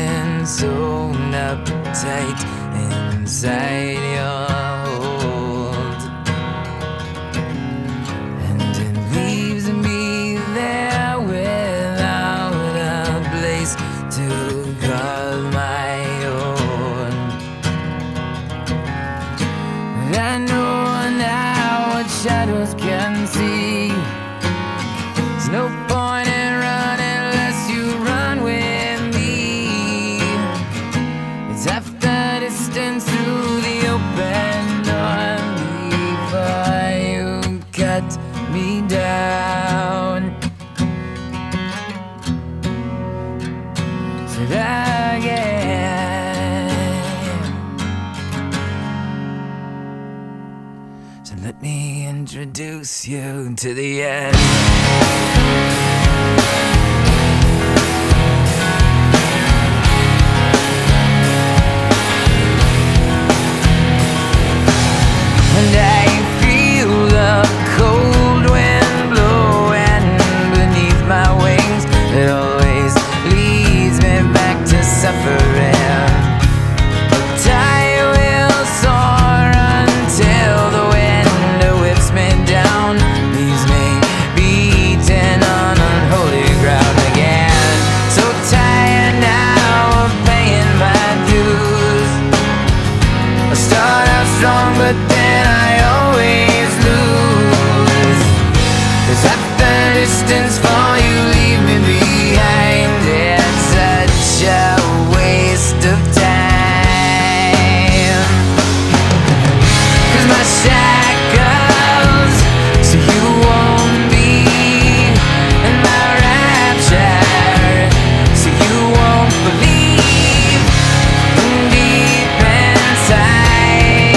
been sewn up tight inside your hold, and it leaves me there without a place to call my own. But I know now what shadows can see. There's no point in running unless you run with me. It's after distance through the open door before you cut me down. So again, so let me introduce you to the end. But then I always lose. There's half the distance for you, leave me behind. It's such a waste of time, 'cause my shackles, so you won't be, and my rapture, so you won't believe. And deep inside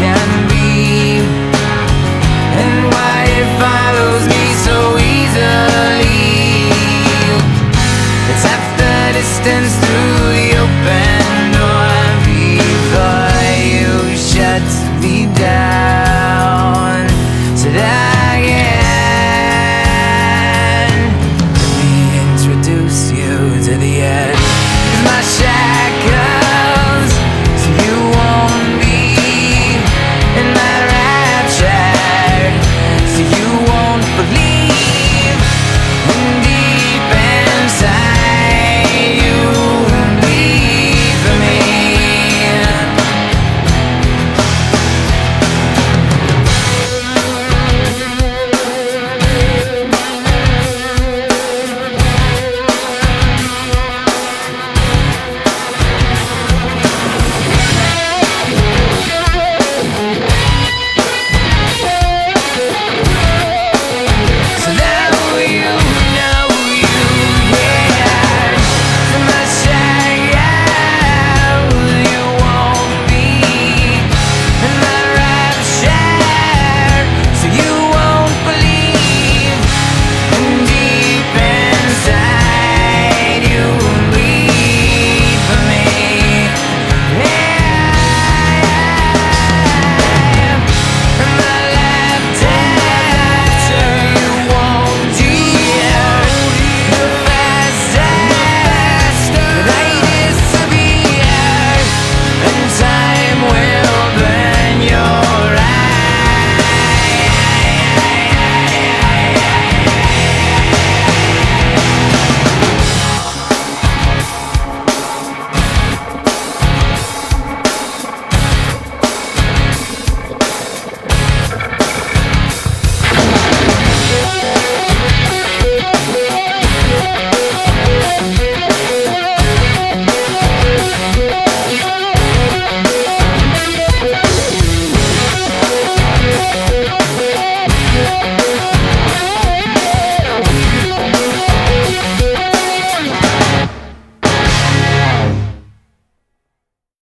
can be, and why it follows me so easily. It's half the distance through the open door before you shut me down. So again, let me introduce you to the end.